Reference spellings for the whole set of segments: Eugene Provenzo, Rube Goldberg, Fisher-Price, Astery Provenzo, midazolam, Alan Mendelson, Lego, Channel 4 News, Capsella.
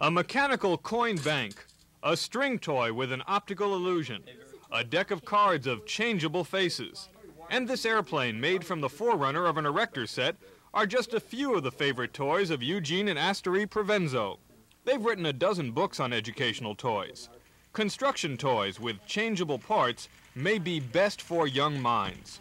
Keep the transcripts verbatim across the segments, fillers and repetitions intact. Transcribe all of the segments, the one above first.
A mechanical coin bank, a string toy with an optical illusion, a deck of cards of changeable faces, and this airplane made from the forerunner of an erector set are just a few of the favorite toys of Eugene and Astery Provenzo. They've written a dozen books on educational toys. Construction toys with changeable parts may be best for young minds.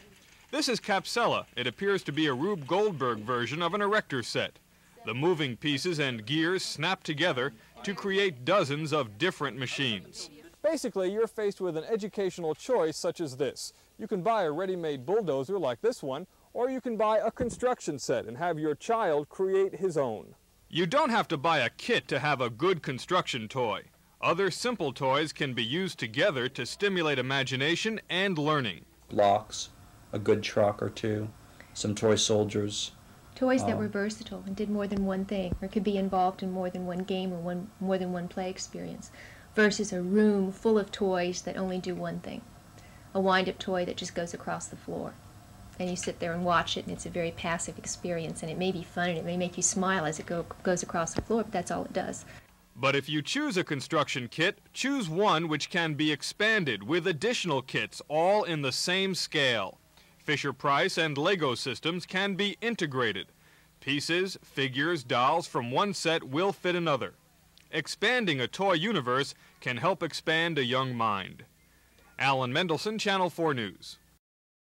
This is Capsella. It appears to be a Rube Goldberg version of an erector set. The moving pieces and gears snap together to create dozens of different machines. Basically, you're faced with an educational choice such as this. You can buy a ready-made bulldozer like this one, or you can buy a construction set and have your child create his own. You don't have to buy a kit to have a good construction toy. Other simple toys can be used together to stimulate imagination and learning. Blocks, a good truck or two, some toy soldiers. Toys that were versatile and did more than one thing, or could be involved in more than one game or one, more than one play experience, versus a room full of toys that only do one thing. A wind-up toy that just goes across the floor. And you sit there and watch it, and it's a very passive experience, and it may be fun, and it may make you smile as it go, goes across the floor, but that's all it does. But if you choose a construction kit, choose one which can be expanded with additional kits, all in the same scale. Fisher-Price and Lego systems can be integrated. Pieces, figures, dolls from one set will fit another. Expanding a toy universe can help expand a young mind. Alan Mendelson, Channel four News.